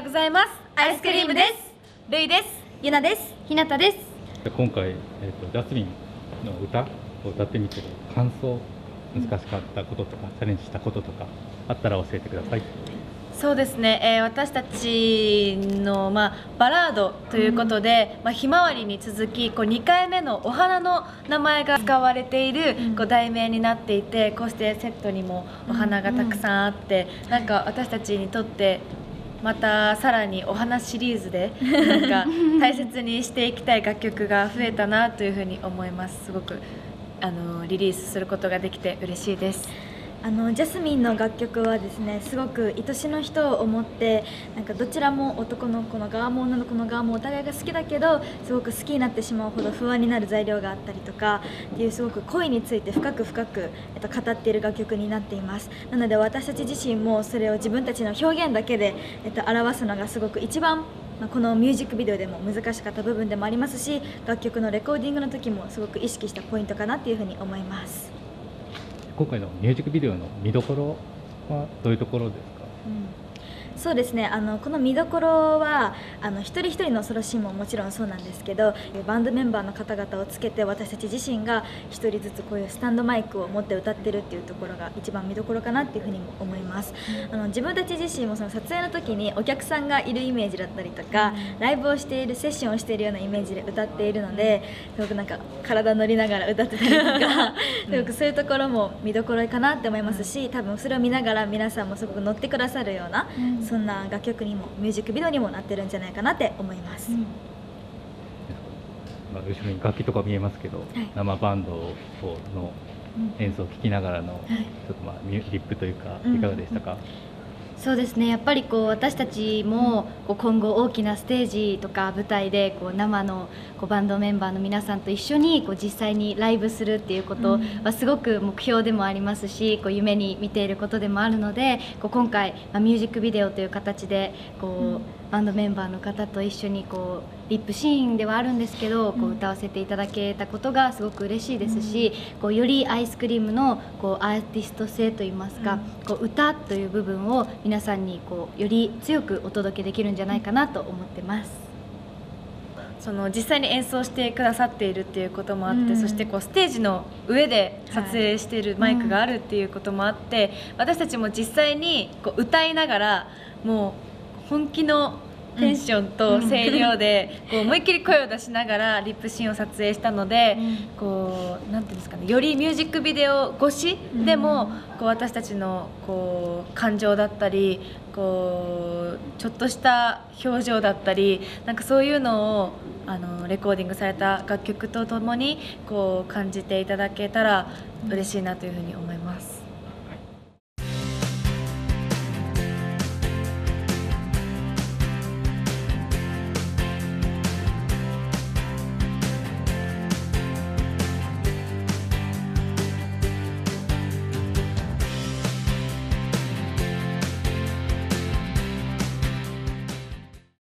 ようございます。アイスクリームです。ルイです。ゆなです。ひなたです。今回、ジャスミンの歌を歌ってみて感想、難しかったこととか、チャレンジしたこととかあったら教えてください。そうですね、私たちの、バラードということで、ひまわりに続きこう2回目のお花の名前が使われている、こう題名になっていて、こうしてセットにもお花がたくさんあって、なんか私たちにとってまたさらにお花シリーズでなんか大切にしていきたい楽曲が増えたなというふうに思います。すごくリリースすることができて嬉しいです。ジャスミンの楽曲はですね、すごく愛しの人を思って、なんかどちらも男の子の側も女の子の側もお互いが好きだけど、すごく好きになってしまうほど不安になる材料があったりとかっていう、すごく恋について深く語っている楽曲になっています。なので私たち自身もそれを自分たちの表現だけで表すのがすごく一番このミュージックビデオでも難しかった部分でもありますし、楽曲のレコーディングの時もすごく意識したポイントかなっていうふうに思います。今回のミュージックビデオの見どころはどういうところですか？そうですね、この見どころは一人一人のソロシーンももちろんそうなんですけど、バンドメンバーの方々をつけて私たち自身が一人ずつこういうスタンドマイクを持って歌ってるっていうところが一番見どころかなっていうふうにも思います。自分たち自身もその撮影の時にお客さんがいるイメージだったりとか、ライブをしているセッションをしているようなイメージで歌っているので、すごくなんか体乗りながら歌ってたりとかすごくそういうところも見どころかなって思いますし、多分それを見ながら皆さんもすごく乗ってくださるような、そんな楽曲にもミュージックビデオにもなってるんじゃないかなって思います。後ろに楽器とか見えますけど、生バンドの演奏を聴きながらのちょっとリップというかいかがでしたか？そうですね、やっぱりこう私たちもこう今後大きなステージとか舞台でこう生のこうバンドメンバーの皆さんと一緒にこう実際にライブするっていうことはすごく目標でもありますし、こう夢に見ていることでもあるので、こう今回ミュージックビデオという形でこうバンドメンバーの方と一緒にこうリップシーンではあるんですけど、こう歌わせていただけたことがすごく嬉しいですし、こうよりアイスクリームのこうアーティスト性といいますか、こう歌という部分を皆さんにこうより強くお届けできるんじゃないかなと思ってます。その実際に演奏してくださっているっていうこともあって、そしてこうステージの上で撮影しているマイクがあるっていうこともあって、私たちも実際にこう歌いながらもう本気のテンションと声量でこう思いっきり声を出しながらリップシーンを撮影したので、こうなんていうんですかね、よりミュージックビデオ越しでもこう私たちのこう感情だったり、こうちょっとした表情だったり、なんかそういうのをレコーディングされた楽曲とともにこう感じていただけたら嬉しいなというふうに思います。